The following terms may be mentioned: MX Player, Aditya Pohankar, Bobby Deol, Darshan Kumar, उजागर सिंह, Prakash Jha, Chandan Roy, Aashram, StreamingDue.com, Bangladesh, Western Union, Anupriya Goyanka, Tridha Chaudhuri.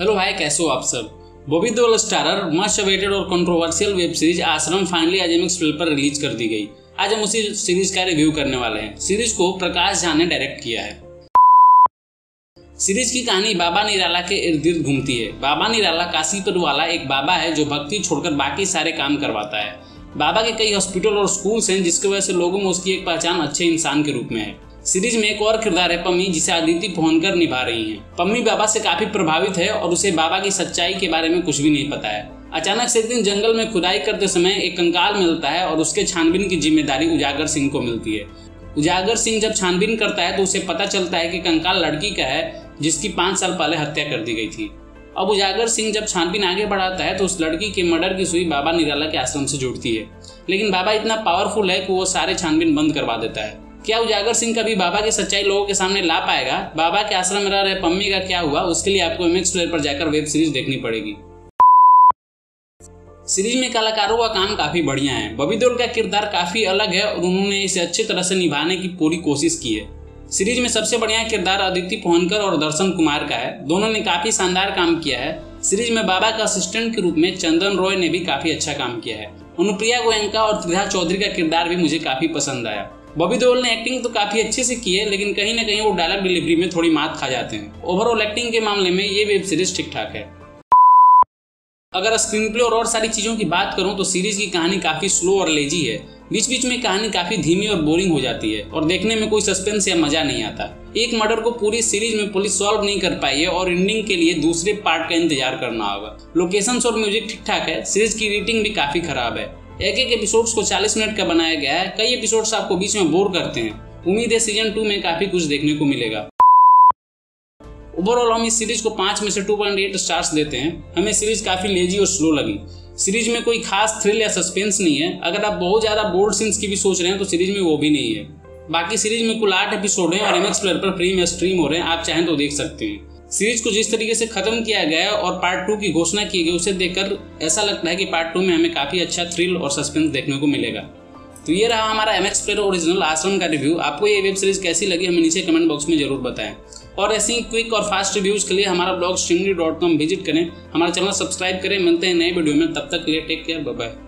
Hello भाई, कैसे हो आप सब। Bobby Deol starrer must awaited और controversial web series Aashram finally आज MX Player पर रिलीज कर दी गई। आज हम उसी सीरीज का रिव्यू करने वाले हैं। सीरीज को प्रकाश झा ने डायरेक्ट किया है। सीरीज की कहानी बाबा निराला के इर्द गिर्द घूमती है। बाबा निराला काशीपुर वाला एक बाबा है जो भक्ति छोड़कर बाकी सारे काम करवाता है। बाबा के कई हॉस्पिटल और स्कूल्स हैं जिसकी वजह से लोगों में उसकी एक पहचान अच्छे इंसान के रूप में है। सीरीज में एक और किरदार है पम्मी, जिसे आदित्य पोहनकर निभा रही हैं। पम्मी बाबा से काफी प्रभावित है और उसे बाबा की सच्चाई के बारे में कुछ भी नहीं पता है। अचानक से एक दिन जंगल में खुदाई करते समय एक कंकाल मिलता है और उसके छानबीन की जिम्मेदारी उजागर सिंह को मिलती है। उजागर सिंह जब छानबीन करता है तो उसे पता चलता है कि कंकाल लड़की का है जिसकी 5 साल पहले हत्या कर दी गई थी। अब उजागर सिंह जब छानबीन आगे बढ़ाता है तो उस लड़की के मर्डर की सुई बाबा निराला के आश्रम से जुड़ती है, लेकिन बाबा इतना पावरफुल है कि वो सारे छानबीन बंद करवा देता है। क्या उजागर सिंह कभी बाबा की सच्चाई लोगों के सामने ला पाएगा? बाबा के आश्रम में रह रहे पम्मी का क्या हुआ, उसके लिए आपको MX Player पर जाकर वेब सीरीज देखनी पड़ेगी। सीरीज में कलाकारों का काम काफी बढ़िया है। बॉबी देओल का किरदार काफी अलग है और उन्होंने इसे अच्छी तरह से निभाने की पूरी कोशिश की है। सीरीज में सबसे बढ़िया किरदार आदित्य पोहनकर और दर्शन कुमार का है। दोनों ने काफी शानदार काम किया है। सीरीज में बाबा का असिस्टेंट के रूप में चंदन रॉय ने भी काफी अच्छा काम किया है। अनुप्रिया गोयंका और त्रिधा चौधरी का किरदार भी मुझे काफी पसंद आया। बॉबी देओल ने एक्टिंग तो काफी अच्छे से की है, लेकिन कहीं ना कहीं वो डायलॉग डिलीवरी में थोड़ी मात खा जाते हैं। ओवरऑल एक्टिंग के मामले में ये वेब सीरीज ठीक ठाक है। अगर स्क्रीन प्ले और सारी चीज़ों की बात करूं तो सीरीज की कहानी काफ़ी स्लो और लेजी है। बीच बीच में कहानी काफ़ी धीमी और बोरिंग हो जाती है और देखने में कोई सस्पेंस या मज़ा नहीं आता। एक मर्डर को पूरी सीरीज में पुलिस सॉल्व नहीं कर पाई है और एंडिंग के लिए दूसरे पार्ट का इंतजार करना होगा। लोकेशंस और म्यूजिक ठीक ठाक है। सीरीज की रेटिंग भी काफ़ी खराब है। एक एपिसोड्स को 40 मिनट का बनाया गया है। कई एपिसोड्स आपको बीच में बोर करते हैं। उम्मीद है सीजन 2 में काफ़ी कुछ देखने को मिलेगा। ओवरऑल हम इस सीरीज को 5 में से 2.8 स्टार्स देते हैं। हमें सीरीज काफ़ी लेजी और स्लो लगी। सीरीज में कोई खास थ्रिल या सस्पेंस नहीं है। अगर आप बहुत ज़्यादा बोर्ड सीन्स की भी सोच रहे हैं तो सीरीज में वो भी नहीं है। बाकी सीरीज में कुल 8 एपिसोड हैं और MX Player पर फ्री में स्ट्रीम हो रहे हैं। आप चाहें तो देख सकते हैं। सीरीज को जिस तरीके से ख़त्म किया गया है और पार्ट 2 की घोषणा की गई, उसे देखकर ऐसा लगता है कि पार्ट 2 में हमें काफ़ी अच्छा थ्रिल और सस्पेंस देखने को मिलेगा। तो ये रहा हमारा MX Player ओरिजिनल आश्रम का रिव्यू। आपको ये वेब सीरीज़ कैसी लगी हमें नीचे कमेंट बॉक्स में जरूर बताएं। और ऐसे ही क्विक और फास्ट रिव्यूज़ के लिए हमारा ब्लॉग StreamingDue.com विजिट करें। हमारा चैनल सब्सक्राइब करें। मिलते हैं नए वीडियो में, तब तक के लिए टेक केयर, बाय बाय।